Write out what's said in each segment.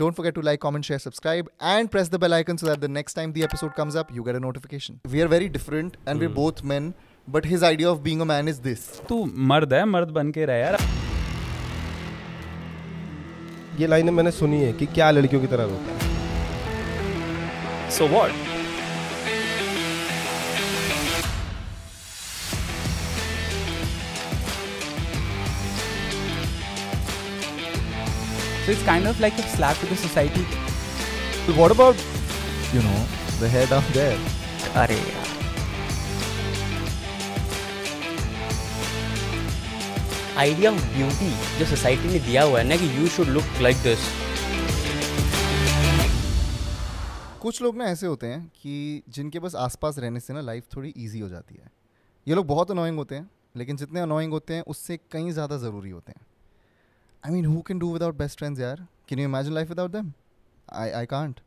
Don't forget to like, comment, share, subscribe and press the bell icon so that the next time the episode comes up, you get a notification. We are very different and we're both men, but his idea of being a man is this. You mard hai, mard banke raha yaar. ये लाइनें मैंने सुनी है कि क्या लड़कियों की तरह होता है। So what? So it's kind of like a slap to the society. But what about, you know, the hair down there? अरे यार. Idea of beauty जो society ने दिया हुआ है ना कि you should look like this. कुछ लोग ना ऐसे होते हैं कि जिनके बस आसपास रहने से ना life थोड़ी easy हो जाती है. ये लोग बहुत annoying होते हैं, लेकिन जितने annoying होते हैं उससे कहीं ज़्यादा ज़रूरी होते हैं. I mean, who can do without best friends यार? Can you imagine life without them? I can't.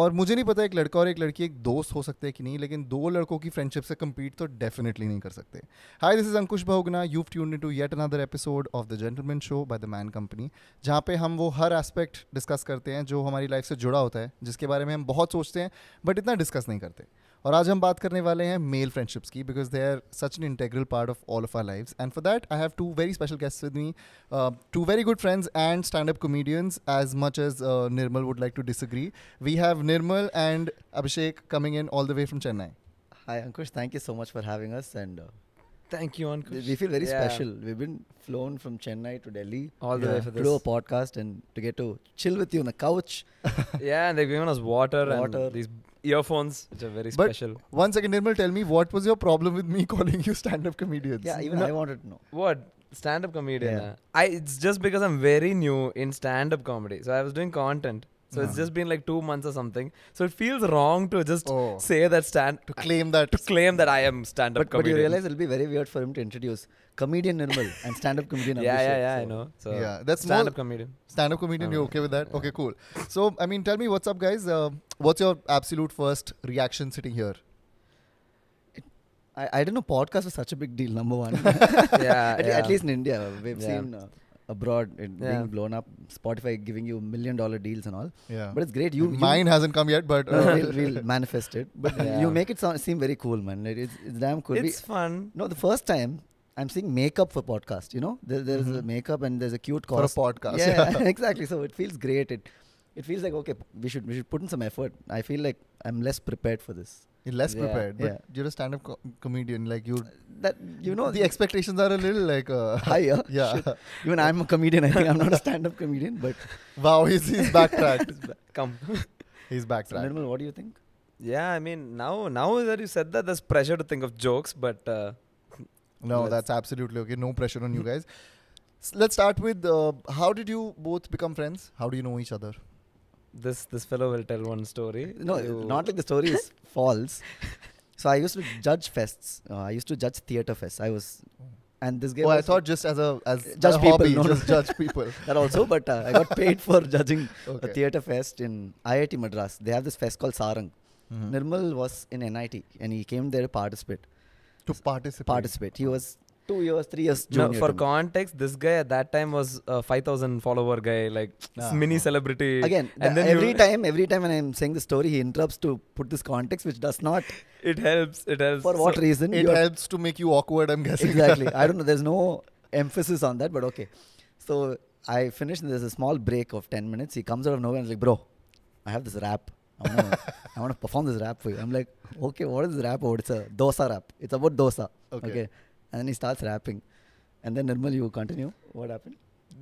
और मुझे नहीं पता एक लड़का और एक लड़की एक दोस्त हो सकते हैं कि नहीं, लेकिन दो लड़कों की फ्रेंडशिप से कम्पीट तो डेफिनेटली नहीं कर सकते. Hi, this is Ankush Bahuguna. You have tuned into yet another episode of the gentleman show by the man company, जहाँ पे हम वो हर एस्पेक्ट डिस्कस करते हैं जो हमारी लाइफ से जुड़ा होता है, जिसके बारे में हम बहुत सोचते हैं बट इतना डिस्कस नहीं करते. और आज हम बात करने वाले हैं मेल फ्रेंडशिप्स की, because they are such an integral part of all of our lives. And for that I have two very special guests with me, two very good friends and stand up comedians, as much as Nirmal would like to disagree. We have Nirmal and Abhishek coming in all the way from Chennai. Hi Ankush, thank you so much for having us. And thank you Ankush, we feel very special. We've been flown from Chennai to Delhi all the way for this, to do a podcast and to get to chill with you on the couch. Yeah, and they've given us water and these earphones which are very special. One second, Nirmal, tell me, what was your problem with me calling you stand-up comedians? Yeah, even I wanted to know what stand-up comedian. It's just because I'm very new in stand-up comedy, so I was doing content. So it's just been like 2 months or something. So it feels wrong to just say that to claim that I am stand-up comedian. But you realize it'll be very weird for him to introduce comedian Nirmal and stand-up comedian Abhishek. Yeah, I know. So yeah, that's stand-up comedian. Stand-up comedian, you okay with that? Yeah. Okay, cool. So I mean, tell me, what's up, guys? What's your absolute first reaction sitting here? I didn't know podcast was such a big deal. Number one. At least in India, we've seen. Abroad, it being blown up, Spotify giving you $1 million deals and all. Yeah. But it's great. Mine hasn't come yet, but we'll manifest it. But you make it seem very cool, man. It's damn cool. It's fun. No, the first time I'm seeing makeup for podcast. You know, there's a makeup and there's a cute cost for a podcast. Yeah, exactly. So it feels great. It feels like, okay, we should put in some effort. I feel like I'm less prepared for this. You're less prepared, but you're a stand-up comedian, like the expectations are a little like higher. Yeah, sure. Even I'm a comedian. I think I'm not a stand-up comedian, but wow, he's backtracked. Come, he's backtracked. So, Nirmal, what do you think? Yeah, I mean, now that you said that, there's pressure to think of jokes, but no, that's absolutely okay. No pressure on you guys. So let's start with how did you both become friends? How do you know each other? This fellow will tell one story. No, not like the story is false. So I used to judge fests. I used to judge theatre fests. And this guy. I thought just as a people, hobby, judge people. That also, but I got paid for judging a theatre fest in IIT Madras. They have this fest called Sarang. Nirmal was in NIT and he came there to participate. He was 2 years, 3 years junior. For context, this guy at that time was a 5,000 follower guy, like mini celebrity. Again, and then every time when I'm saying the story, he interrupts to put this context, which does not. It helps. For what reason? It helps to make you awkward, I'm guessing. Exactly. I don't know. There's no emphasis on that, but okay. So I finished. And there's a small break of 10 minutes. He comes out of nowhere and is like, "Bro, I have this rap. I want to perform this rap for you." I'm like, "Okay, what is this rap about?" It's a dosa rap. It's about dosa. Okay. And then he starts rapping. And then Nirmal, you continue. What happened?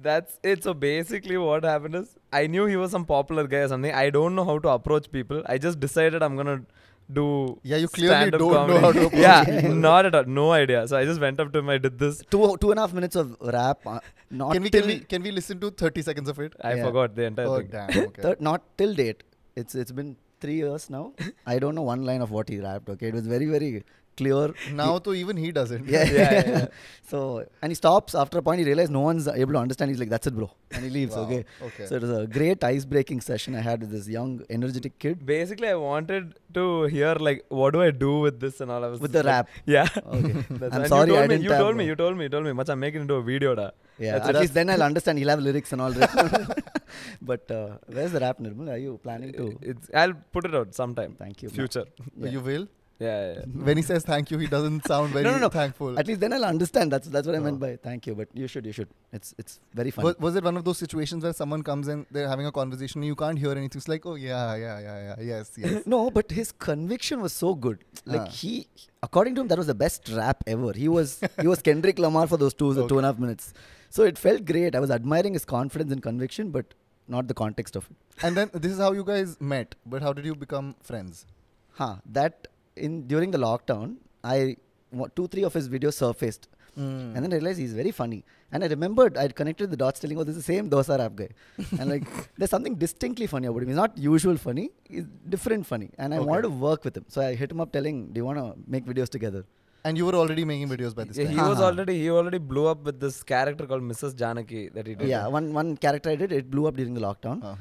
That's it. So basically what happened is, I knew he was some popular guy or something. I don't know how to approach people. I just decided I'm going to do you clearly don't know how to approach people. Not at all. No idea. So I just went up to him. I did this. Two and a half minutes of rap. Not can we listen to 30 seconds of it? I forgot the entire thing. Damn, okay. Not till date. It's been 3 years now. I don't know one line of what he rapped. Okay, it was very, very... clear. Now to even he doesn't. Yeah. So, and he stops after a point. He realized no one's able to understand. He's like, "That's it, bro," and he leaves. Wow. Okay. So it was a great ice-breaking session I had with this young, energetic kid. Basically, I wanted to hear like, what do I do with this and all. I was with the rap. Yeah. Okay. I'm sorry, I didn't. You told me. Much. I'm making into a video, da. Yeah. At least then I'll understand. He'll have lyrics and all. But where's the rap, Nirmal? Are you planning to? I'll put it out sometime. Thank you. Future. Yeah. You will? Yeah, yeah. When he says thank you, he doesn't sound very thankful. At least then I'll understand. That's what I meant by thank you. But you should. It's very funny. Was it one of those situations where someone comes in, they're having a conversation, and you can't hear anything? It's like, oh yeah, yes. No, but his conviction was so good. Like he, according to him, that was the best rap ever. He was Kendrick Lamar for those two and a half minutes. So it felt great. I was admiring his confidence and conviction, but not the context of it. And then this is how you guys met. But how did you become friends? During the lockdown, 2-3 of his videos surfaced, and then I realized he's very funny. And I remembered I'd connected the dots, telling, "Oh, this is the same dosa rap guy." And like, there's something distinctly funny about him. He's not usual funny; he's different funny. And I wanted to work with him, so I hit him up, telling, "Do you want to make videos together?" And you were already making videos by this time. He already blew up with this character called Mrs. Janaki that he did. Yeah, one character I did, it blew up during the lockdown.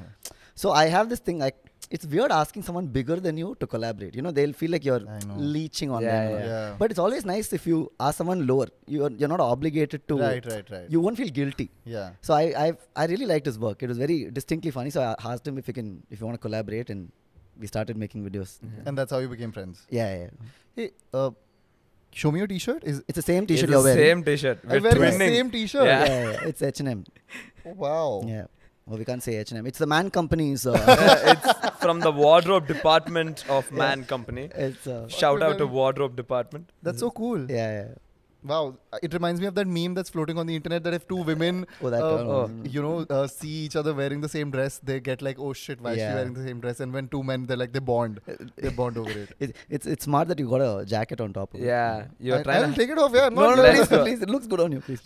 So I have this thing. It's weird asking someone bigger than you to collaborate. You know, they'll feel like you're leeching on them. Yeah. But it's always nice if you ask someone lower. You're not obligated to. Right. You won't feel guilty. Yeah. So I really liked his work. It was very distinctly funny. So I asked him if you want to collaborate, and we started making videos. Yeah. And that's how you became friends. Yeah. Hey, show me your T-shirt. It's the same T-shirt you're wearing. Same T-shirt. I wear the same T-shirt. Yeah. It's H&M. Oh, wow. Yeah. Well, we can't say H&M. It's the Man Company. It's from the wardrobe department of Man Company. Shout out to wardrobe department. That's so cool. Yeah. Wow. It reminds me of that meme that's floating on the internet that if two women, see each other wearing the same dress, they get like, oh shit, why is she wearing the same dress? And when two men, they bond. They bond over it. It's smart that you got a jacket on top of it. Yeah. I'll take it off. Yeah. No, please. It looks good on you. Please.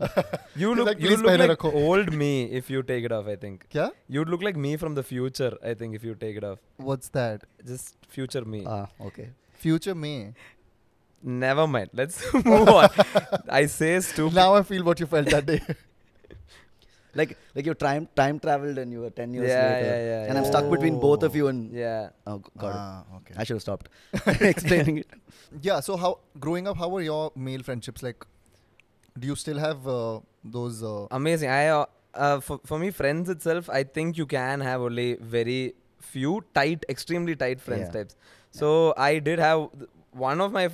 You look like old me if you take it off, I think. Yeah? You'd look like me from the future, I think, if you take it off. What's that? Just future me. Ah, okay. Future me. Never mind. Let's move on. I say stupid. Now I feel what you felt that day. like you time traveled and you were 10 years later. Yeah. And I'm stuck between both of you and... Yeah. Oh, God. Okay. I should have stopped explaining it. Yeah. So growing up, how were your male friendships like? Do you still have those... Amazing. For me, friends itself, I think you can have only very few extremely tight friends types. So I did have... One of my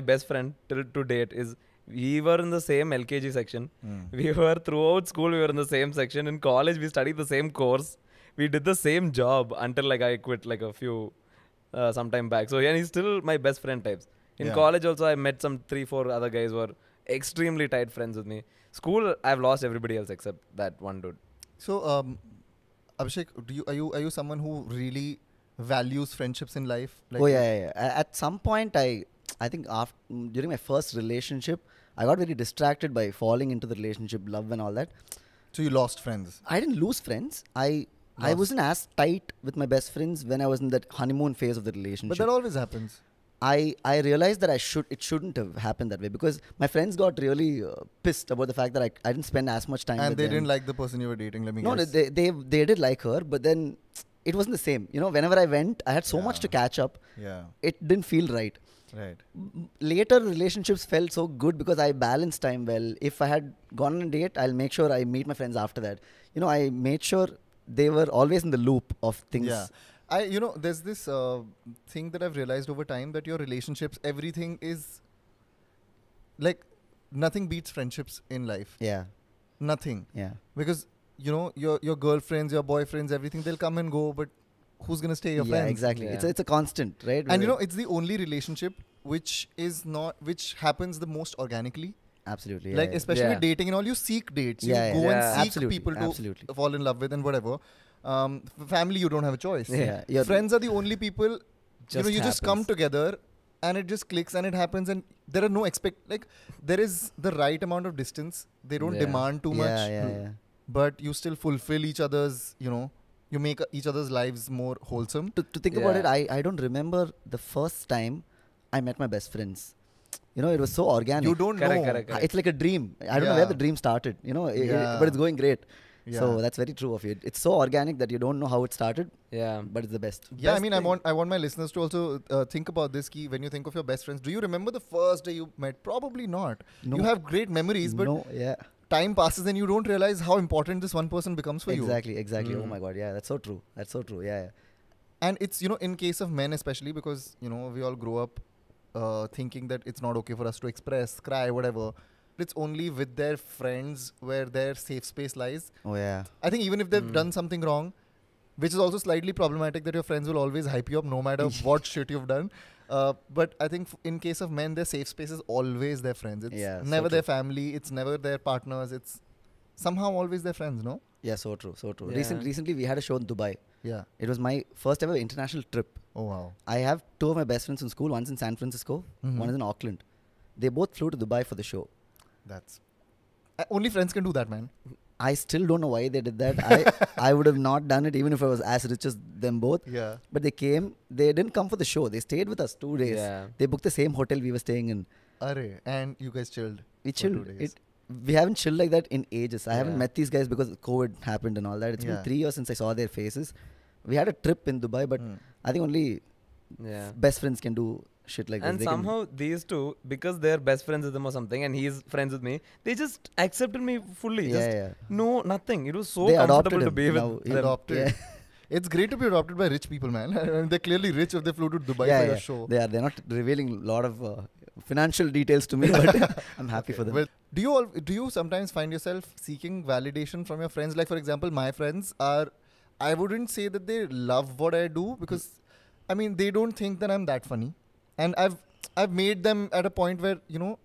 best friend till to date is, we were in the same LKG section. We were throughout school, we were in the same section. In college, we studied the same course. We did the same job until like I quit like some time back. So yeah, he's still my best friend types. In college also, I met some 3-4 other guys who were extremely tight friends with me. School, I've lost everybody else except that one dude. So Abhishek, are you someone who really values friendships in life? Like At some point, I think during my first relationship, I got very distracted by falling into the relationship, love and all that. So you lost friends? I didn't lose friends. I wasn't as tight with my best friends when I was in that honeymoon phase of the relationship. But that always happens. I realized that it shouldn't have happened that way, because my friends got really pissed about the fact that I didn't spend as much time with them. And they didn't like the person you were dating, let me guess. No, they did like her, but then... It wasn't the same. You know, whenever I went, I had so much to catch up. Yeah. It didn't feel right. Right. Later, relationships felt so good because I balanced time well. If I had gone on a date, I'll make sure I meet my friends after that. You know, I made sure they were always in the loop of things. Yeah. There's this thing that I've realized over time, that your relationships, everything is... Like, nothing beats friendships in life. Yeah. Nothing. Yeah. Because... You know, your girlfriends, your boyfriends, everything, they'll come and go, but who's going to stay your friend? Yeah, exactly. Yeah. It's a constant, right? And it's the only relationship which happens the most organically. Absolutely. Like, especially with dating and all, you seek dates. You go and seek people to fall in love with and whatever. Family, you don't have a choice. Yeah. Friends are the only people, you just come together and it just clicks and it happens, and there are no there is the right amount of distance. They don't demand too much. Yeah. But you still fulfill each other's, you make each other's lives more wholesome. To think about it, I don't remember the first time I met my best friends. You know, it was so organic. You don't know. Correct. It's like a dream. I don't know where the dream started, but it's going great. Yeah. So that's very true of you. It's so organic that you don't know how it started. Yeah. But it's the best. Yeah, I want my listeners to also think about this, ki when you think of your best friends. Do you remember the first day you met? Probably not. No. You have great memories, but... No, yeah. time passes and you don't realize how important this one person becomes for you. Exactly. Mm. Oh my God. Yeah, that's so true. That's so true. Yeah, yeah. And it's, you know, in case of men especially, because, you know, we all grow up thinking that it's not okay for us to express, cry, whatever. It's only with their friends where their safe space lies. Oh yeah. I think even if they've done something wrong, which is also slightly problematic that your friends will always hype you up no matter what shit you've done. But I think in case of men, their safe space is always their friends. It's never their family. It's never their partners. It's somehow always their friends, no? Yeah, so true. So true. Yeah. Recently, we had a show in Dubai. Yeah. It was my first ever international trip. Oh, wow. I have two of my best friends in school. One's in San Francisco. Mm-hmm. One is in Auckland. They both flew to Dubai for the show. That's... only friends can do that, man. I still don't know why they did that. I would have not done it even if I was as rich as them both. Yeah. But they came. They didn't come for the show. They stayed with us 2 days. Yeah. They booked the same hotel we were staying in. Arre, and you guys chilled. We chilled. We haven't chilled like that in ages. I haven't met these guys because COVID happened and all that. It's been 3 years since I saw their faces. We had a trip in Dubai, but I think only best friends can do shit like and this. And somehow these two, because they're best friends with them or something, and he's friends with me, they just accepted me fully. Yeah, just no, nothing. It was so comfortable to be with them. Adopted. Yeah. It's great to be adopted by rich people, man. They're clearly rich if they flew to Dubai for a show. They're not revealing a lot of financial details to me, but I'm happy for them. Well, do you sometimes find yourself seeking validation from your friends? Like, for example, my friends are, I wouldn't say that they love what I do because, I mean, they don't think that I'm that funny. And I've made them at a point where, you know,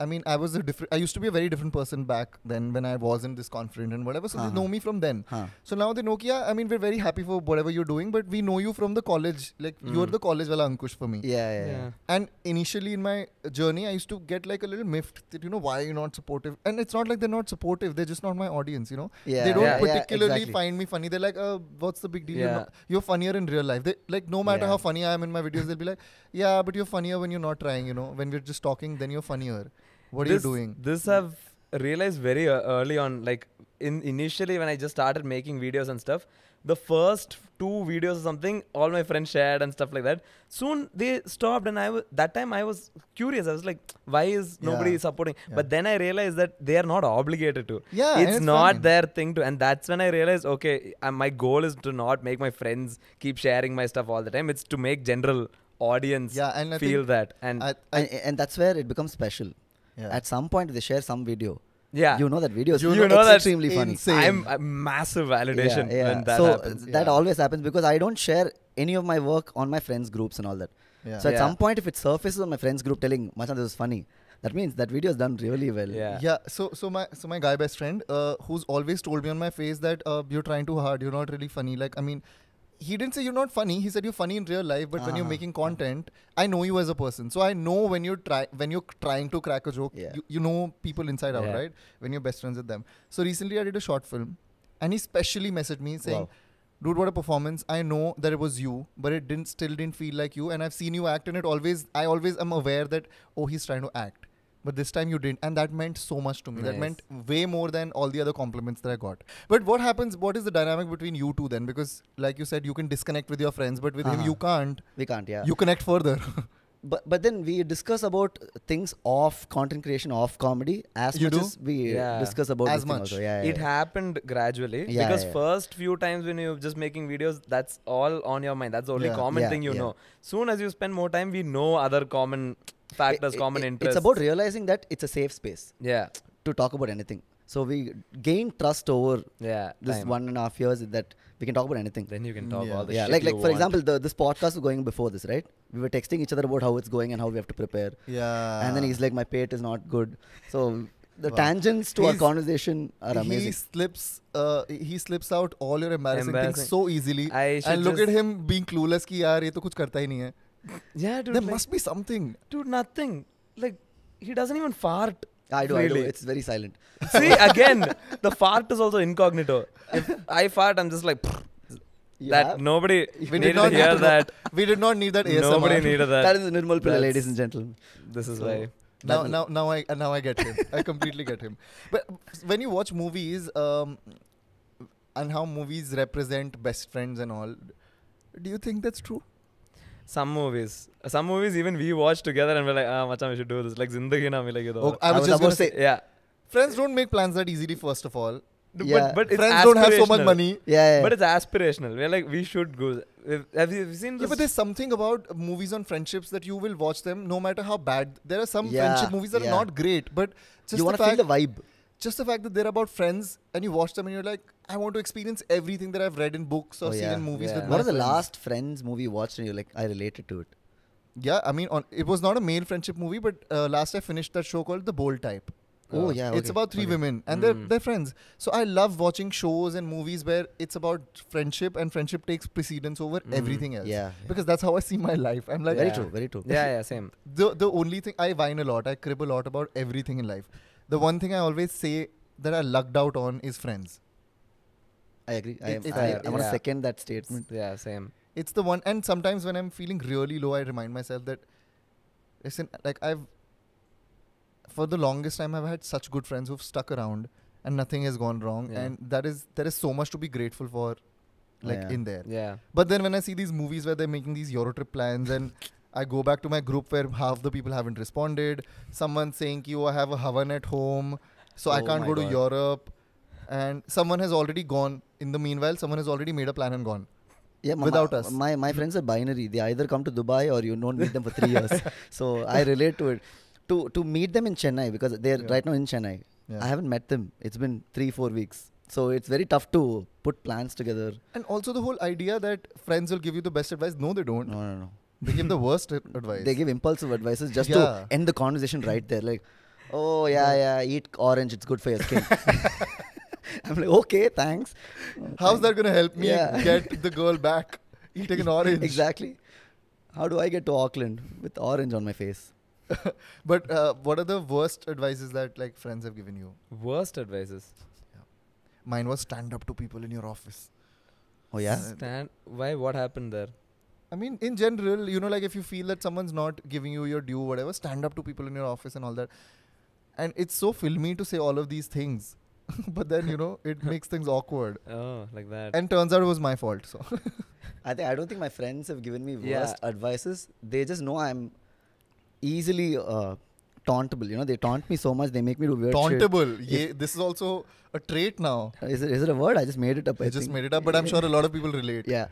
I mean, I used to be a very different person back then when I wasn't this confident and whatever. So they know me from then. So now they know, I mean, we're very happy for whatever you're doing, but we know you from the college. Like, you're the college wala Ankush for me. Yeah. And initially in my journey, I used to get like a little miffed that, you know, why are you not supportive? And it's not like they're not supportive. They're just not my audience, you know. Yeah, they don't particularly find me funny. They're like, what's the big deal? You're funnier in real life. They, like, no matter how funny I am in my videos, they'll be like, yeah, but you're funnier when you're not trying, you know. When we're just talking, then you're funnier. What are you doing? This I've realized very early on. Like initially when I just started making videos and stuff, the first 2 videos or something, all my friends shared and stuff like that. Soon they stopped, and that time I was curious. I was like, why is nobody supporting? Yeah. But then I realized that they are not obligated to. Yeah, it's not their thing to. And that's when I realized, okay, my goal is to not make my friends keep sharing my stuff all the time. It's to make general audience feel that. And that's where it becomes special. Yeah. At some point, they share some video. Yeah. You know that video is extremely funny. I'm massive validation when that happens. So that always happens because I don't share any of my work on my friends' groups and all that. Yeah. So at some point, if it surfaces on my friends' group telling, Macha, this is funny, that means that video is done really well. Yeah. So my guy best friend, who's always told me on my face that you're trying too hard, you're not really funny. Like, I mean, he didn't say you're not funny. He said you're funny in real life, but when you're making content, I know you as a person. So I know when you're trying to crack a joke, you know people inside out, right? When you're best friends with them. So recently I did a short film, and he specially messaged me saying, "Dude, what a performance! I know that it was you, but it still didn't feel like you. And I've seen you act, and I always am aware that he's trying to act, but this time you didn't, and that meant so much to me. Nice. That meant way more than all the other compliments that I got." But what happens, what is the dynamic between you two then? Because like you said, you can disconnect with your friends, but with him you can't. We can't, You connect further. But then we discuss about things off content creation, off comedy, as much as we discuss about as much. It happened gradually because first few times when you're just making videos, that's all on your mind. That's the only common thing you know. Soon as you spend more time, we know other common factors, common interests. It's about realizing that it's a safe space. Yeah. To talk about anything. So we gain trust over this 1.5 years that we can talk about anything. Then you can talk all the shit. Like for example, this podcast was going before this, right? We were texting each other about how it's going and how we have to prepare. Yeah. And then he's like, my pate is not good. So the tangents to our conversation are amazing. He slips out all your embarrassing things so easily. And look at him being clueless ki yaar ye to kuch karta hi nahi hai. Yeah, dude. There must be something. Dude, nothing. Like, he doesn't even fart. I do. It's very silent. See, again, the fart is also incognito. If I fart, I'm just like... Nobody needed to hear that. We did not need that ASMR. Nobody needed that. That is Nirmal Pillai, ladies and gentlemen. This is why. Now I get him. I completely get him. But when you watch movies, and how movies represent best friends and all, do you think that's true? Some movies even we watched together and we're like, ah, Macha, we should do this. Like Zindagi Na Milegi Dobara. I was just going to say. Yeah. Friends don't make plans that easily, first of all. Yeah. But friends don't have so much money. Yeah, yeah. But it's aspirational. We're like, we should go. Have you seen this? Yeah, but there's something about movies on friendships that you will watch them no matter how bad. There are some friendship movies that are not great, but just you want to feel the vibe. Just the fact that they're about friends and you watch them and you're like, I want to experience everything that I've read in books or seen in movies. Yeah. What was the last Friends movie you watched and you're like, I related to it? Yeah, I mean, it was not a male friendship movie, but last I finished that show called The Bold Type. Oh yeah, okay. It's about three women and they're friends. So I love watching shows and movies where it's about friendship and friendship takes precedence over everything else. Yeah, yeah. Because that's how I see my life. I'm like very true. Yeah, yeah, same. The only thing, I whine a lot, I crib a lot about everything in life. The one thing I always say that I lucked out on is friends. I agree. I want to second that statement. Yeah, same. It's the one, and sometimes when I'm feeling really low, I remind myself that listen, like for the longest time, I've had such good friends who've stuck around and nothing has gone wrong. Yeah. And there is so much to be grateful for, like in there. Yeah. But then when I see these movies where they're making these Euro trip plans and I go back to my group where half the people haven't responded, someone saying, I have a Havan at home, so I can't go to Europe. And someone has already gone. In the meanwhile, someone has already made a plan and gone. Yeah, without us. My friends are binary. They either come to Dubai or you don't meet them for 3 years. So I relate to it. To meet them in Chennai, because they're right now in Chennai. Yeah. I haven't met them. It's been 3-4 weeks. So it's very tough to put plans together. And also the whole idea that friends will give you the best advice. No, they don't. No, no, no. They give the worst advice. They give impulsive advices just to end the conversation right there. Like, oh, yeah, eat orange. It's good for your skin. I'm like, okay, thanks. How's that going to help me get the girl back? Eating an orange. Exactly. How do I get to Auckland with orange on my face? But what are the worst advices that like friends have given you? Worst advices? Yeah. Mine was stand up to people in your office. Oh yeah? Why? What happened there? I mean, in general, you know, like if you feel that someone's not giving you your due, whatever, stand up to people in your office and all that. And it's so filmy to say all of these things. But then, you know, it makes things awkward. Oh, like that. And turns out it was my fault. So I don't think my friends have given me worst advices. They just know I'm easily tauntable, you know. They taunt me so much, they make me do weird shit. This is also a trait now. Is it a word? I just made it up. I just made it up, but I'm sure a lot of people relate. Yeah.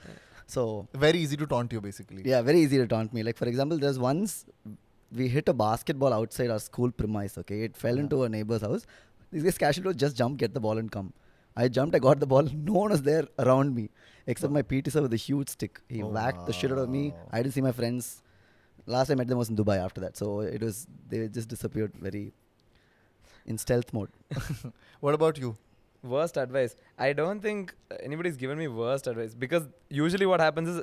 So very easy to taunt you, basically. Yeah, very easy to taunt me. Like, for example, there's once we hit a basketball outside our school premise, okay? It fell into a neighbor's house. These guys casually just jump, get the ball and come. I jumped, I got the ball. No one was there around me except my PT sir with a huge stick. He whacked the shit out of me. I didn't see my friends. Last I met them was in Dubai after that. So it was, they just disappeared very in stealth mode. What about you? Worst advice. I don't think anybody's given me worst advice, because usually what happens is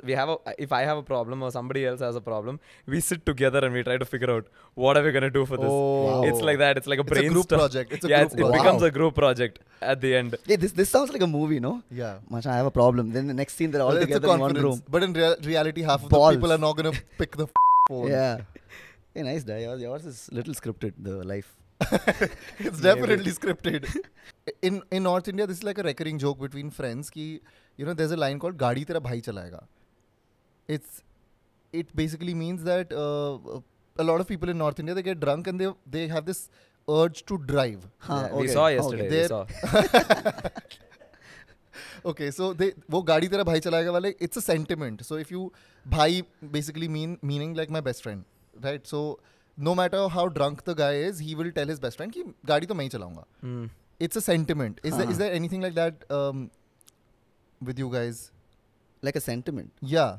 if I have a problem or somebody else has a problem, we sit together and we try to figure out what are we going to do for this. Wow. It's like that. It's like a brainstorm. It's a group project. It becomes a group project at the end. Yeah, this sounds like a movie, no? Yeah. Macha, I have a problem. Then the next scene, they're all together in one room. But in reality, half of the people are not going to pick the phone. Yeah. Hey, nice day. Yours is little scripted, the life. It's definitely scripted. In North India, this is like a recurring joke between friends. Ki, you know, there's a line called "Gaadi tera bhai chalayega." It basically means that a lot of people in North India, they get drunk and they have this urge to drive. Huh, yeah, we saw yesterday. We saw. Okay, so wo "Gaadi tera bhai chalayega" wale, it's a sentiment. So if you bhai basically meaning like my best friend, right? So no matter how drunk the guy is, he will tell his best friend ki gaadi to main hi chalaunga. It's a sentiment. Is there anything like that with you guys? Like a sentiment? Yeah.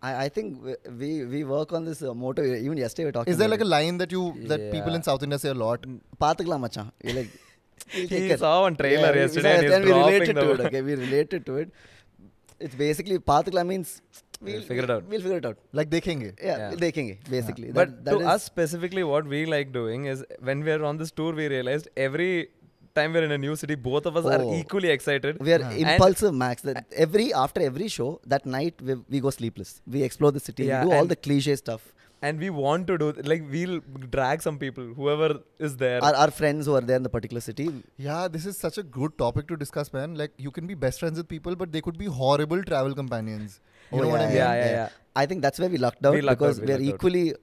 I think we work on this motto. Even yesterday we were talking. Is there like a line that people in South India say a lot? Paathakla macha. He saw one trailer yesterday and we related to it. Okay, we related to it. It's basically Paathakla means we'll figure it out. We'll figure it out. Like dekhenge. Yeah, we'll dekhenge, basically. Yeah. But to us specifically, what we like doing is when we are on this tour, we realized every time we're in a new city, both of us are equally excited. We are impulsive, Max. That after every show, that night we go sleepless. We explore the city. Yeah, we do all the cliche stuff. And we want to do, like, we'll drag some people, whoever is there. Our friends who are there in the particular city. Yeah, this is such a good topic to discuss, man. Like, you can be best friends with people, but they could be horrible travel companions. You know what I mean? Yeah, yeah, yeah. I think that's where we lucked out, because we are equally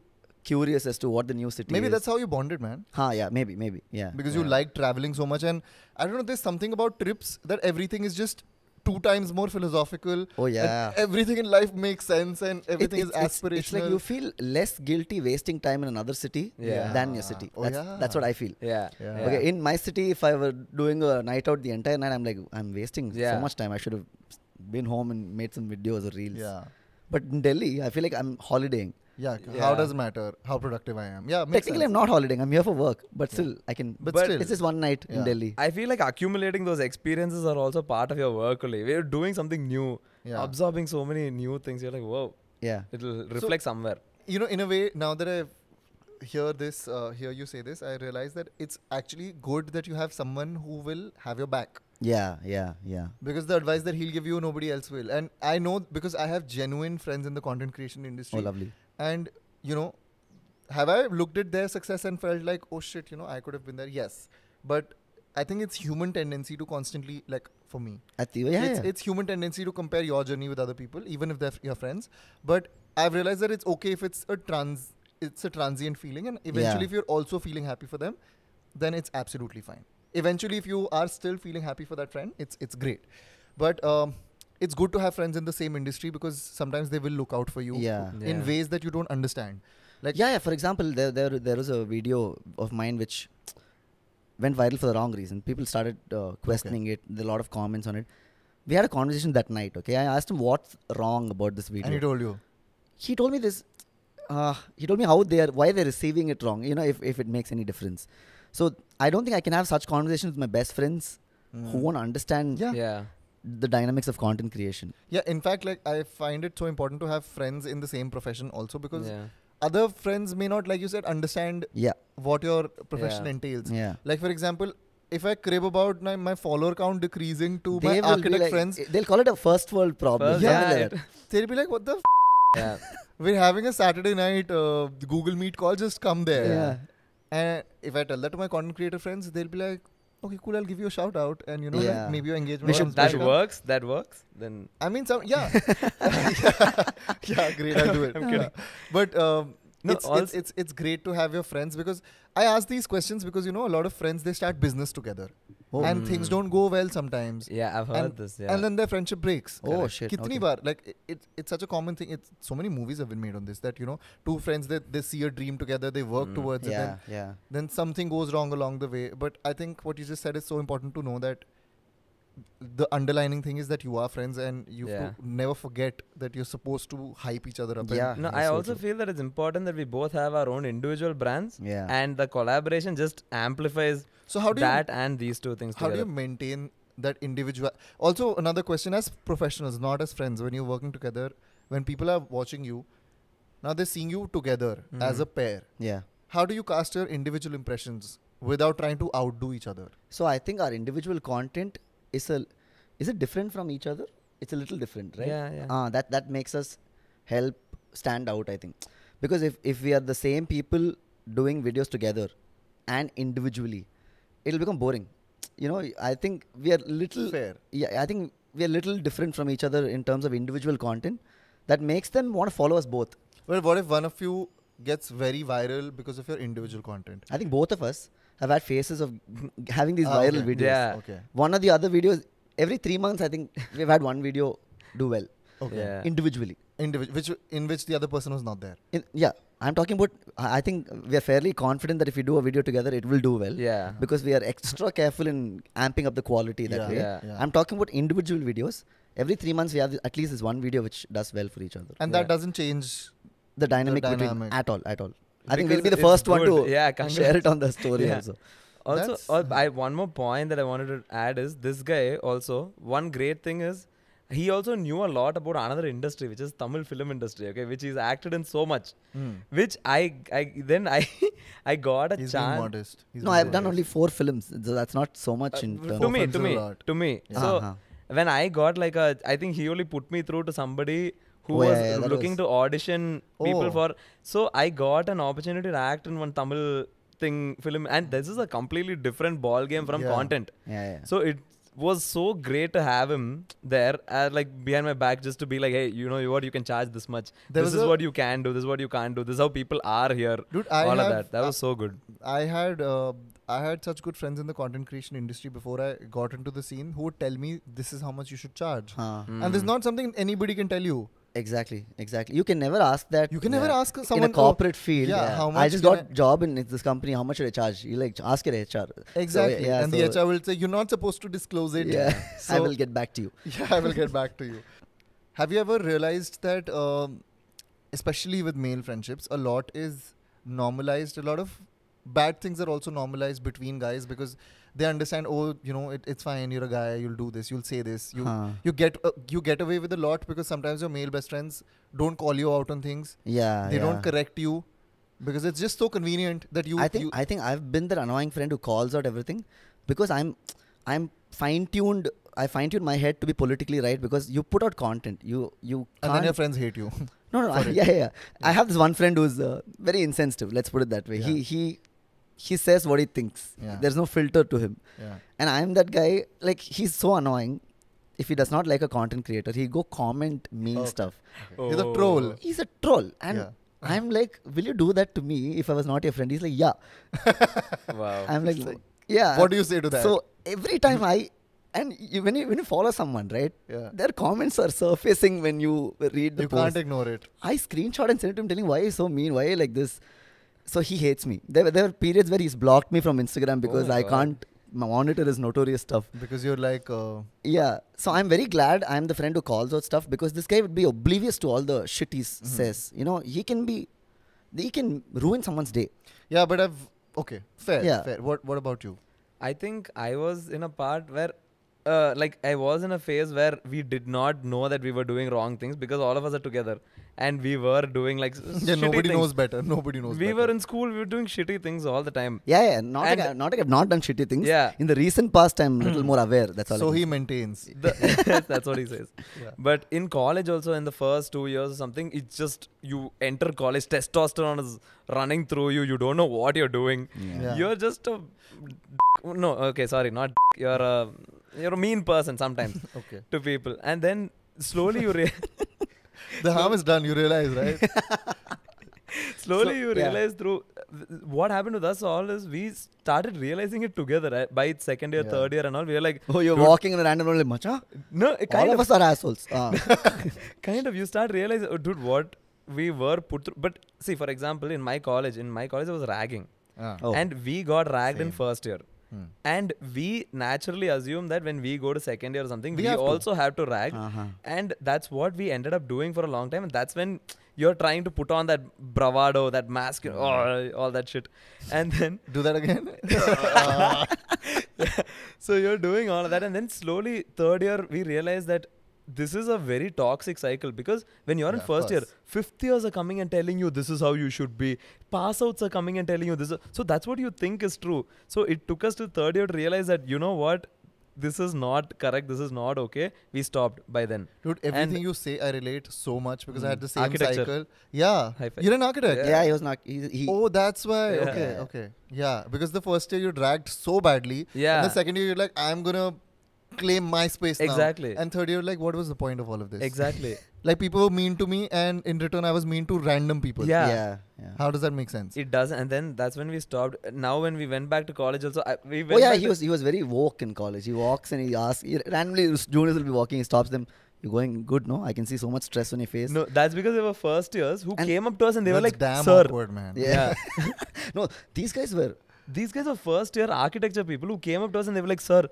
curious as to what the new city is. Maybe that's how you bonded, man. Yeah, maybe. Yeah. Because you like traveling so much, and I don't know, there's something about trips that everything is just 2 times more philosophical. Oh yeah. Everything in life makes sense, and everything is aspirational. It's like you feel less guilty wasting time in another city than your city. That's what I feel. Yeah. Okay, in my city, if I were doing a night out the entire night, I'm like, I'm wasting so much time. I should have been home and made some videos or reels. Yeah. But in Delhi, I feel like I'm holidaying. Yeah, how does it matter how productive I am? Yeah, technically I'm not holidaying. I'm here for work, but still I can. But still, it's just one night in Delhi. I feel like accumulating those experiences are also part of your work. You're doing something new, absorbing so many new things. You're like, whoa. Yeah, it'll reflect somewhere. You know, in a way, now that I hear you say this, I realize that it's actually good that you have someone who will have your back. Yeah. Because the advice that he'll give you, nobody else will. And I know because I have genuine friends in the content creation industry. Oh, lovely. And, you know, have I looked at their success and felt like, oh shit, you know, I could have been there? Yes. But I think it's human tendency to constantly, like, for me. It's human tendency to compare your journey with other people, even if they're your friends. But I've realized that it's okay if it's a transient feeling. And eventually, if you're also feeling happy for them, then it's absolutely fine. Eventually, if you are still feeling happy for that friend, it's great. But... it's good to have friends in the same industry because sometimes they will look out for you in ways that you don't understand. Like for example, there was a video of mine which went viral for the wrong reason. People started questioning it. There were a lot of comments on it. We had a conversation that night, okay? I asked him what's wrong about this video. And he told you? He told me this. He told me why they're receiving it wrong, you know, if it makes any difference. So I don't think I can have such conversations with my best friends who won't understand. The dynamics of content creation. In fact, like, I find it so important to have friends in the same profession also, because other friends may not, like you said, understand what your profession entails. Like, for example, if I crib about my follower count decreasing to my architect friends, they'll call it a first world problem. They'll be like, what the f***? We're having a Saturday night Google Meet call, just come there. And if I tell that to my content creator friends, they'll be like, okay, cool, I'll give you a shout out, and you know, like, maybe your engagement. That works. Then I mean, great, I'll do it. I'm kidding. But no, it's great to have your friends, because I ask these questions because, you know, a lot of friends, they start business together, and things don't go well sometimes. Yeah, I've heard this. Yeah, and then their friendship breaks. Oh shit! Kitni bar, like it's such a common thing. It's so many movies have been made on this, that, you know, two friends they see a dream together, they work towards it. Then something goes wrong along the way. But I think what you just said is so important to know that the underlining thing is that you are friends, and you never forget that you're supposed to hype each other up. No, I also feel that it's important that we both have our own individual brands, and the collaboration just amplifies and these two things together. How do you maintain that individual? Also, another question, as professionals, not as friends, when you're working together, when people are watching you, now they're seeing you together as a pair. Yeah. How do you cast your individual impressions without trying to outdo each other? So I think our individual content... Is it different from each other? It's a little different, right? Yeah. That makes us stand out, I think. Because if we are the same people doing videos together and individually, it'll become boring. You know, I think we are little... Fair. Yeah, I think we are little different from each other in terms of individual content. That makes them want to follow us both. Well, what if one of you gets very viral because of your individual content? I think both of us have had phases of having these viral videos. One or the other videos, every 3 months, I think we've had one video do well. Individually. In which the other person was not there. I'm talking about, I think we are fairly confident that if we do a video together, it will do well. Because we are extra careful in amping up the quality that way. I'm talking about individual videos. Every 3 months, we have at least this one video which does well for each other. And that doesn't change the dynamic between at all. I think we'll be the first one to share it on the story also. One more point that I wanted to add is this guy also, one great thing is he also knew a lot about another industry, which is Tamil film industry, which he's acted in so much, which I got a chance. He's being modest. I've done only 4 films, so that's not so much in terms. To me. Yeah. So when I got I think he only put me through to somebody who was looking to audition people for... So I got an opportunity to act in one Tamil film. And this is a completely different ball game from content. So it was so great to have him there, like behind my back, just to be like, hey, you know what, you can charge this much. This is what you can do. This is what you can't do. This is how people are here. Dude, That was so good. I had such good friends in the content creation industry before I got into the scene who would tell me this is how much you should charge. And this is not something anybody can tell you. Exactly. You can never ask that. You can never ask someone in a corporate field. Yeah, how much I just got a job in this company. How much should I charge? You like ask your HR. Exactly. So, and the HR will say you're not supposed to disclose it. Yeah. So, I will get back to you. Have you ever realized that, especially with male friendships, a lot is normalized. A lot of bad things are also normalized between guys because they understand, oh, you know, it's fine, you're a guy, you'll do this, you'll say this, you get away with a lot because sometimes your male best friends don't call you out on things. They don't correct you because it's just so convenient that you... I think I've been that annoying friend who calls out everything because I'm fine-tuned. I fine-tuned my head to be politically right because you put out content. You can't. And then your friends hate you. No. I have this one friend who's very insensitive. Let's put it that way. Yeah. He says what he thinks. Yeah. There's no filter to him. Yeah. And I'm that guy, like, he's so annoying. If he does not like a content creator, he'll go comment mean stuff. Okay. He's a troll. He's a troll. And I'm like, will you do that to me if I was not your friend? He's like, yeah. Wow. I'm like, yeah. What do you say to that? So every time and when you follow someone, right? Yeah. Their comments are surfacing when you read the post. You can't ignore it. I screenshot and send it to him telling, why are you so mean? Why are you like this? So he hates me. There were periods where he's blocked me from Instagram because I can't monitor his notorious stuff. Because you're like... So I'm very glad I'm the friend who calls out stuff because this guy would be oblivious to all the shit he says. You know, he can ruin someone's day. Yeah, but I've... Okay, fair. What about you? I think I was in a part where... I was in a phase where we did not know that we were doing wrong things because all of us are together and we were doing like nobody knows better. We were in school, we were doing shitty things all the time. Not like I've not done shitty things. Yeah. In the recent past, I'm a little more aware. That's all. So he maintains. That's what he says. Yeah. But in college also, in the first 2 years or something, it's just you enter college, testosterone is running through you. You don't know what you're doing. Yeah. You're just a... No, okay, sorry, not... You're a mean person sometimes to people. And then slowly you realize... The harm is done, you realize, right? slowly you realize through... What happened with us all is we started realizing it together. By second year, third year and all, we were like... Oh, you're walking in a random room like, macha? No, all of us are assholes. You start realizing, oh, dude, what we were put through. But see, for example, in my college, I was ragging. And we got ragged in first year. And we naturally assume that when we go to second year or something, we also have to rag. And that's what we ended up doing for a long time. And that's when you're trying to put on that bravado, that mask, all that shit. And then... Do that again? So you're doing all of that. And then slowly, third year, we realize that this is a very toxic cycle because when you're in first year, fifth years are coming and telling you this is how you should be. Pass outs are coming and telling you this. So that's what you think is true. So it took us to third year to realize that, you know what, this is not correct. This is not okay. We stopped by then. Dude, everything you say, I relate so much because I had the same cycle. Yeah. You're an architect. Yeah, he was not. Oh, that's why. Yeah. Okay. Yeah. Because the first year you dragged so badly. Yeah. And the second year you're like, I'm going to claim my space now. And third year, like, what was the point of all of this? Exactly. Like, people were mean to me and in return I was mean to random people. Yeah. How does that make sense? It doesn't. And then that's when we stopped. Now when we went back to college also, he was very woke in college. He walks and he asks, randomly juniors will be walking, he stops them. You're going good, no? I can see so much stress on your face. No, that's because they were first years who came up to us and they were like, damn, sir. Awkward, man. Yeah. No, these guys were first year architecture people who came up to us and they were like, sir,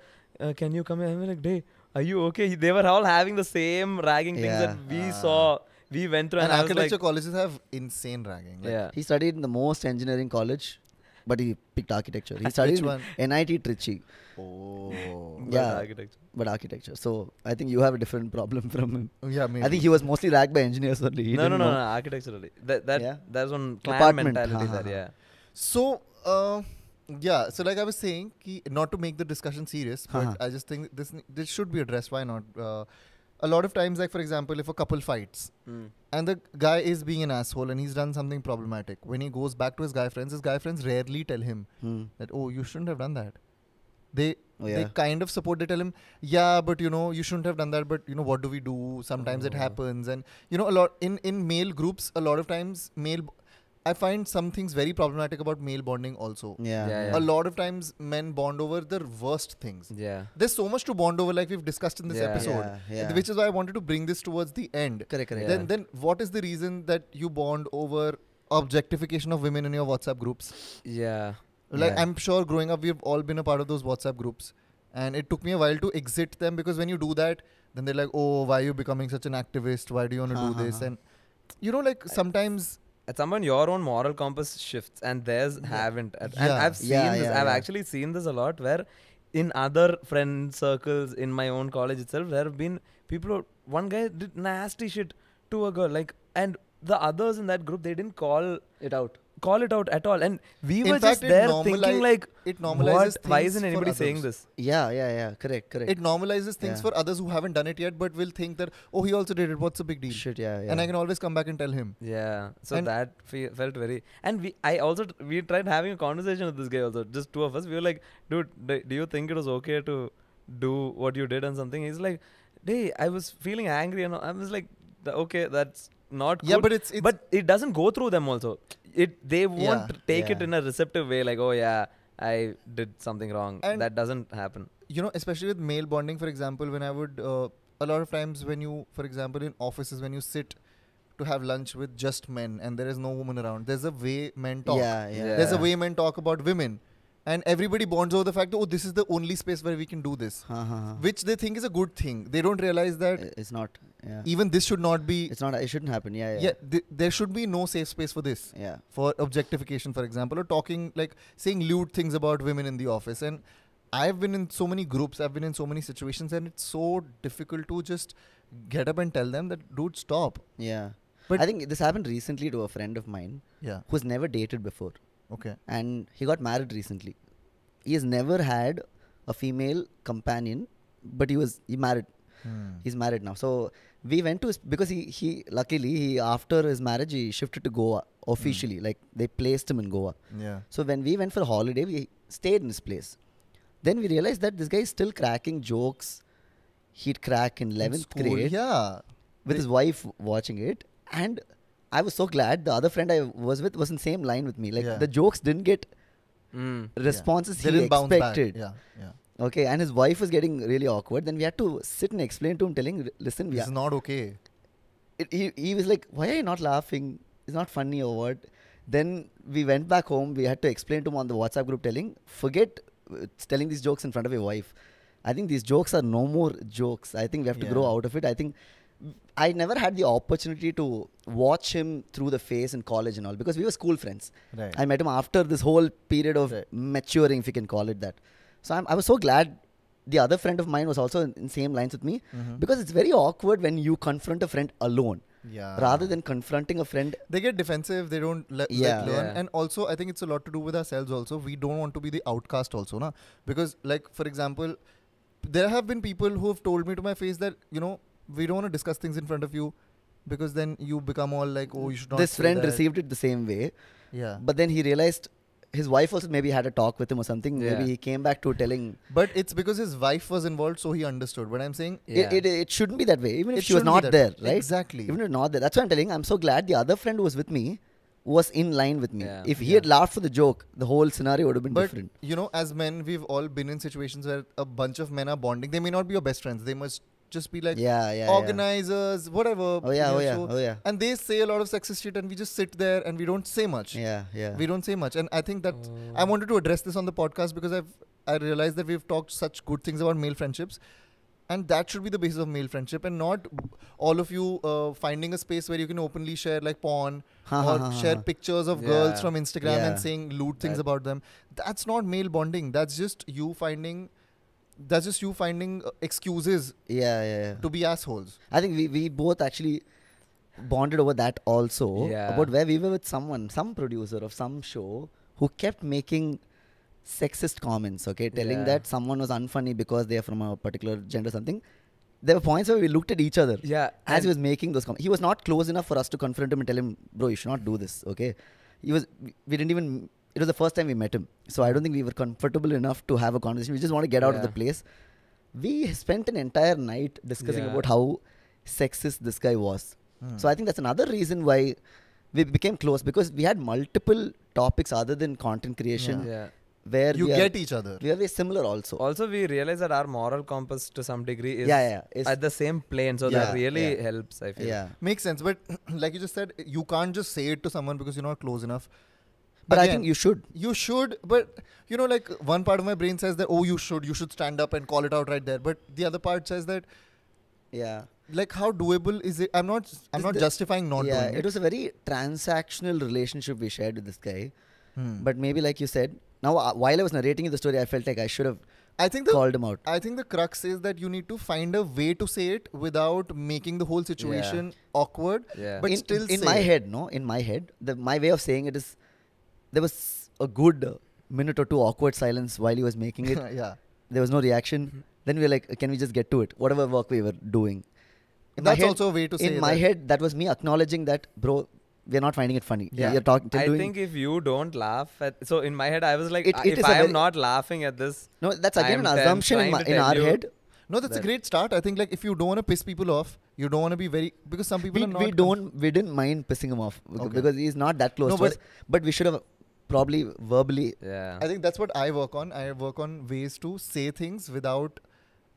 can you come here? I'm like, Day, are you okay? They were all having the same ragging things that we saw, we went through. And architecture colleges have insane ragging. Like, he studied in the most engineering college, but he picked architecture. He studied NIT Trichy. But architecture. So I think you have a different problem from him. Yeah, maybe. I think he was mostly ragged by engineers only. No, architecturally. That's one clan mentality there. Yeah. So... So like I was saying, not to make the discussion serious, but I just think this should be addressed. Why not? A lot of times, like for example, if a couple fights and the guy is being an asshole and he's done something problematic, when he goes back to his guy friends rarely tell him that, oh, you shouldn't have done that. They Oh, yeah. They kind of support. They tell him, yeah, but you know, you shouldn't have done that. But you know, what do we do? Sometimes it happens, and you know, a lot in male groups, a lot of times I find some things very problematic about male bonding also. Yeah. A lot of times men bond over the worst things. Yeah. There's so much to bond over, like we've discussed in this episode. Which is why I wanted to bring this towards the end. Correct. Then what is the reason that you bond over objectification of women in your WhatsApp groups? Yeah. I'm sure growing up we've all been a part of those WhatsApp groups. And it took me a while to exit them, because when you do that, then they're like, oh, why are you becoming such an activist? Why do you want to do this? And you know, like sometimes... At some point, your own moral compass shifts, and theirs haven't. And I've seen this. I've actually seen this a lot, where in other friend circles, in my own college itself, there have been people who, one guy did nasty shit to a girl, like, and the others in that group, they didn't call it out at all, and we were just there thinking like, it normalizes things. Why isn't anybody saying this? Correct. It normalizes things for others who haven't done it yet, but will think that, oh, he also did it, what's the big deal? Shit, yeah. And I can always come back and tell him. Yeah. So and that felt very. And we tried having a conversation with this guy also. Just two of us. We were like, dude, do you think it was okay to do what you did and something? He's like, hey, I was feeling angry, and I was like, okay, that's not good. Yeah, but it doesn't go through them also. They won't take it in a receptive way, like, oh yeah, I did something wrong. And that doesn't happen. You know, especially with male bonding, for example, when I would, a lot of times when you, for example, in offices, when you sit to have lunch with just men and there is no woman around, there's a way men talk. There's a way men talk about women. And everybody bonds over the fact that, oh, this is the only space where we can do this. Which they think is a good thing. They don't realize that... It's not. Yeah. Even this should not be... It's not. It shouldn't happen. There should be no safe space for this. Yeah. For objectification, for example. Or talking, like, saying lewd things about women in the office. And I've been in so many groups. I've been in so many situations. And it's so difficult to just get up and tell them that, dude, stop. Yeah. But I think this happened recently to a friend of mine. Yeah. Who's never dated before. Okay. And he got married recently. He has never had a female companion, but he married. He's married now. So we went to because luckily after his marriage he shifted to Goa officially. Like they placed him in Goa. Yeah. So when we went for a holiday, we stayed in his place. Then we realized that this guy is still cracking jokes. He'd crack in 11th grade. Yeah. With his wife watching it. And I was so glad the other friend I was with was in the same line with me. Like the jokes didn't get responses he expected. Yeah. Okay, and his wife was getting really awkward. Then we had to sit and explain to him, telling, listen, this is not okay. He was like, why are you not laughing? It's not funny or what? Then we went back home. We had to explain to him on the WhatsApp group, forget telling these jokes in front of your wife. I think these jokes are no more jokes. I think we have to grow out of it. I never had the opportunity to watch him through the face in college and all, because we were school friends. Right. I met him after this whole period of maturing, if you can call it that. So I was so glad the other friend of mine was also in same lines with me, because it's very awkward when you confront a friend alone. Yeah. Rather than confronting a friend, they get defensive. They don't learn. And also I think it's a lot to do with ourselves also. We don't want to be the outcast also, na? Because like, for example, there have been people who have told me to my face that, you know, we don't want to discuss things in front of you, because then you become all like, oh, you should not. This friend received it the same way. Yeah. But then he realized his wife also maybe had a talk with him or something. Yeah. Maybe he came back to telling. But it's because his wife was involved, so he understood. But I'm saying it shouldn't be that way. Even if she was not there, right? Exactly. Even if not there. That's what I'm telling. I'm so glad the other friend who was with me was in line with me. Yeah. If he had laughed for the joke, the whole scenario would have been different. You know, as men, we've all been in situations where a bunch of men are bonding. They may not be your best friends. They must just be like organizers, whatever. And they say a lot of sexist shit, and we just sit there and we don't say much. We don't say much. And I think that I wanted to address this on the podcast, because I realized that we've talked such good things about male friendships, and that should be the basis of male friendship, and not all of you finding a space where you can openly share like porn or share pictures of girls from Instagram and saying lewd things about them. That's not male bonding. That's just you finding excuses to be assholes. I think we both actually bonded over that also. Yeah. About where we were with someone, some producer of some show, who kept making sexist comments, okay? Telling that someone was unfunny because they are from a particular gender or something. There were points where we looked at each other as he was making those comments. He was not close enough for us to confront him and tell him, bro, you should not do this, okay? We didn't even it was the first time we met him. So I don't think we were comfortable enough to have a conversation. We just want to get out of the place. We spent an entire night discussing about how sexist this guy was. So I think that's another reason why we became close, because we had multiple topics other than content creation. Where you get each other. We are very similar also. Also, we realize that our moral compass to some degree is at the same plane. So that really helps, I feel. Makes sense. But like you just said, you can't just say it to someone because you're not close enough. But again, I think you should. You should. But, you know, like one part of my brain says that, oh, you should. You should stand up and call it out right there. But the other part says that, like, how doable is it? I'm not justifying not doing it. It was a very transactional relationship we shared with this guy. But maybe like you said, now while I was narrating you the story, I felt like I should have called him out. I think the crux is that you need to find a way to say it without making the whole situation awkward. But in my head, my way of saying it is, there was a good minute or two awkward silence while he was making it. There was no reaction. Then we were like, can we just get to it? Whatever work we were doing. That's also a way to say it. In my head, that was me acknowledging that, bro, we're not finding it funny. I think if you don't laugh at... So in my head, I was like, if I am not laughing at this... No, that's again an assumption in our head. No, that's a great start. I think like if you don't want to piss people off, you don't want to be very... Because some people are not... We didn't mind pissing him off because he's not that close to us. But we should have... Probably verbally. I think that's what I work on. I work on ways to say things without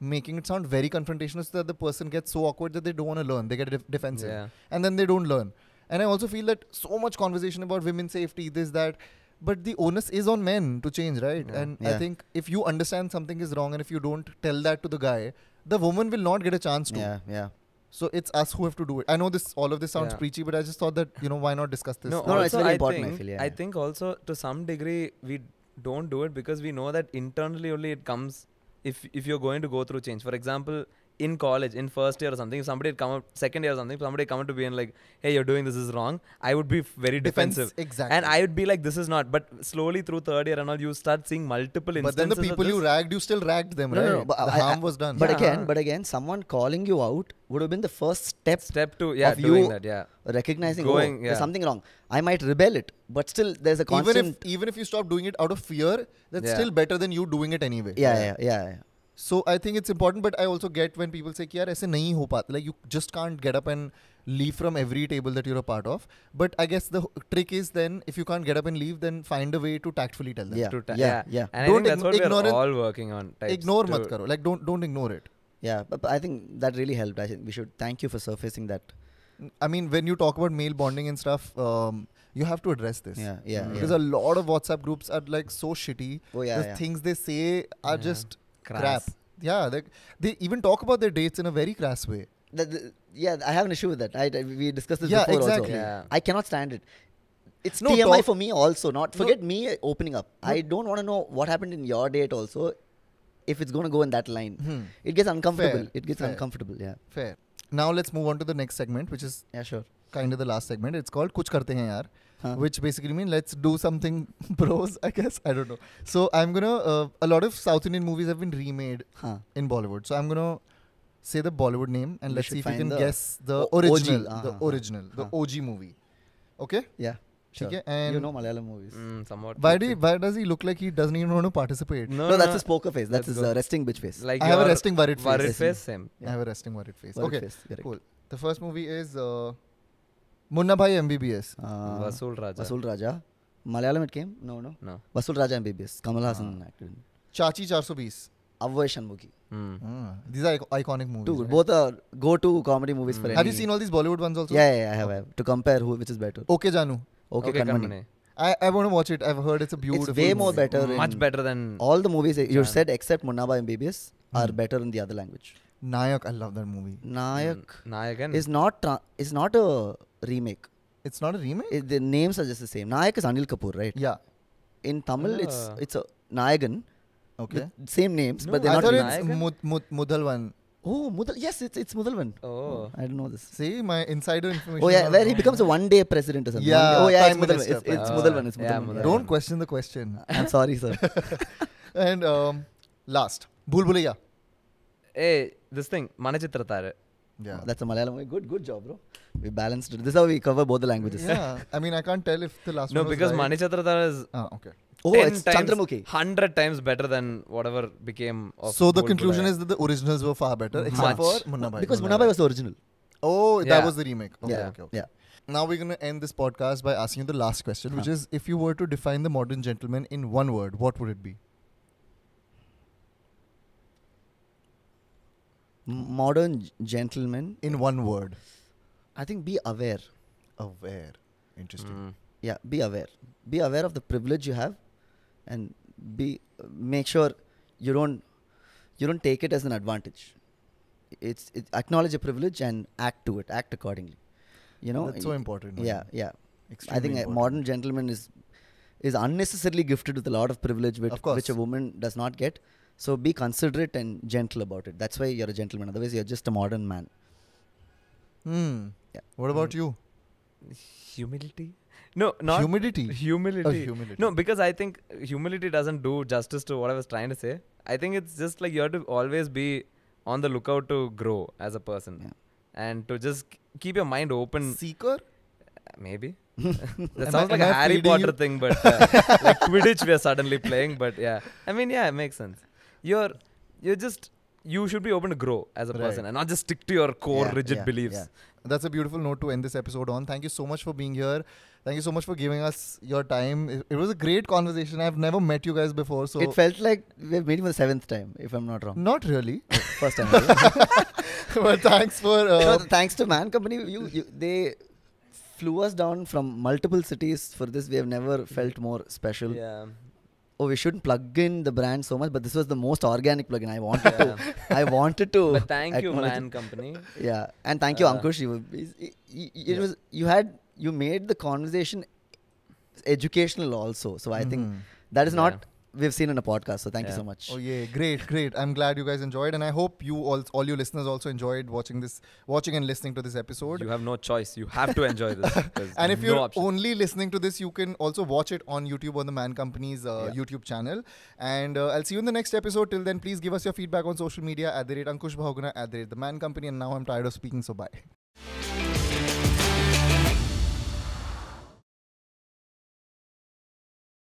making it sound very confrontational so that the person gets so awkward that they don't want to learn. They get defensive. And then they don't learn. And I also feel that so much conversation about women's safety, this, that. But the onus is on men to change, right? And I think if you understand something is wrong and if you don't tell that to the guy, the woman will not get a chance to. So it's us who have to do it. I know all of this sounds preachy, but I just thought that, you know, why not discuss this? No, it's very important, I feel. I think also to some degree we don't do it because we know that internally only it comes if you're going to go through change. For example, in college, in first year or something, if somebody had come up, second year or something, if somebody had come up to me and like, hey, you're doing this is wrong, I would be very defensive. Exactly. And I would be like, this is not. But slowly through third year and all, you start seeing multiple instances. But then the people you ragged, you still ragged them, right? No. The harm was done. But again, someone calling you out would have been the first step. Recognizing there's something wrong. I might rebel it, but still there's a constant. Even if you stop doing it out of fear, that's still better than you doing it anyway. So I think it's important, but I also get when people say, "Yaar, aise nahi ho pata." Like you just can't get up and leave from every table that you're a part of. But I guess the trick is then, if you can't get up and leave, then find a way to tactfully tell them. And I think that's what we're all working on. Ignore mat karo. Like don't ignore it. But I think that really helped. I think we should thank you for surfacing that. I mean, when you talk about male bonding and stuff, you have to address this. Because a lot of WhatsApp groups are like so shitty. The things they say are just crap. They even talk about their dates in a very crass way. I have an issue with that. We discussed this before also. I cannot stand it. It's TMI for me also. Forget me opening up. I don't want to know what happened in your date also. If it's going to go in that line. It gets uncomfortable. Fair. Now let's move on to the next segment, which is kind of the last segment. It's called Kuch Karte Hain Yaar. Which basically means let's do something bros, I guess. I don't know. So I'm going to, a lot of South Indian movies have been remade in Bollywood. So I'm going to say the Bollywood name and let's see if you can guess the original, the OG movie. Okay? Sure. And you know Malayalam movies. Somewhat. Why does he look like he doesn't even want to participate? No, that's his poker face. That's his resting bitch face. Like I have a resting worried face. I have a resting worried face. Cool. The first movie is... Munna Bhai MBBS. Vasool Raja. Malayalam it came? No. Vasool Raja MBBS. Kamal Hassan acted. Chachi 420. Avvai Shanmuki. These are iconic movies. Dude, right? Both are go-to comedy movies for anyone. Have you seen all these Bollywood ones also? I have. To compare which is better. Okay, Janu. Okay, Kanmani. I want to watch it. I've heard it's a beautiful movie. It's way more better. Much better than... All the movies you said except Munna Bhai MBBS are better in the other language. Nayak, I love that movie. Nayak is not a remake. It's not a remake? The names are just the same. Nayak is Anil Kapoor, right? In Tamil, it's a Nayagan. Okay. The same names, but they're not Nayagan. Mudhalwan. Oh, yes, it's Mudhalwan. Oh. I don't know this. See, my insider information. Where he becomes a one-day president or something. It's Mudhalwan. It's Mudhalwan. Don't question the question. I'm sorry, sir. And last, Bhul Bhulaiya. Hey, this thing, Manichatrathara. Yeah. That's a Malayalam movie. Good job, bro. We balanced it. This is how we cover both the languages. Yeah. I mean, I can't tell if the last one was because right. Manichatrathara is... Ah, okay. Oh, it's Chandramukhi. 100 times better than whatever became... Of so the conclusion is that the originals were far better. Except for Munna Bhai. Because Munna Bhai was the original. Oh, yeah. That was the remake. Okay, yeah. Okay, okay. Yeah. Now we're going to end this podcast by asking you the last question, which is, if you were to define the modern gentleman in one word, what would it be? Modern gentleman? In one word. I think be aware. Aware. Interesting. Mm. Yeah, be aware. Be aware of the privilege you have and be make sure you don't take it as an advantage. It's acknowledge a privilege and act to it. Act accordingly. You know, that's so important. Yeah, yeah. Extremely I think important. A modern gentleman is unnecessarily gifted with a lot of privilege which a woman does not get. So be considerate and gentle about it. That's why you're a gentleman. Otherwise, you're just a modern man. Hmm. Yeah. What about you? Humility? No, not... Humidity? Humility. Oh, humility. No, because I think humility doesn't do justice to what I was trying to say. I think it's just like you have to always be on the lookout to grow as a person. Yeah. And to just keep your mind open. Seeker? Maybe. That sounds like a Harry Potter thing, but like Quidditch we are suddenly playing. But yeah, I mean, yeah, it makes sense. You should be open to grow as a person and not just stick to your core rigid beliefs. Yeah. That's a beautiful note to end this episode on. Thank you so much for being here. Thank you so much for giving us your time. It was a great conversation. I've never met you guys before. So it felt like we're meeting for the 7th time, if I'm not wrong. Not really. First time. But thanks for... thanks to Man Company. They flew us down from multiple cities for this. We have never felt more special. Yeah. Oh, we shouldn't plug in the brand so much, but this was the most organic plug-in. I wanted to. But thank you, Man Company. Yeah, and thank you, Ankush. You made the conversation educational also. So I think that is not we've seen in a podcast. So thank you so much. Oh yeah, great. I'm glad you guys enjoyed, and I hope you all you listeners also enjoyed watching and listening to this episode. You have no choice. You have to enjoy this. And if you're only listening to this, you can also watch it on YouTube on the Man Company's YouTube channel. And I'll see you in the next episode. Till then, please give us your feedback on social media @AnkushBahuguna, @TheManCompany. And now I'm tired of speaking, so bye.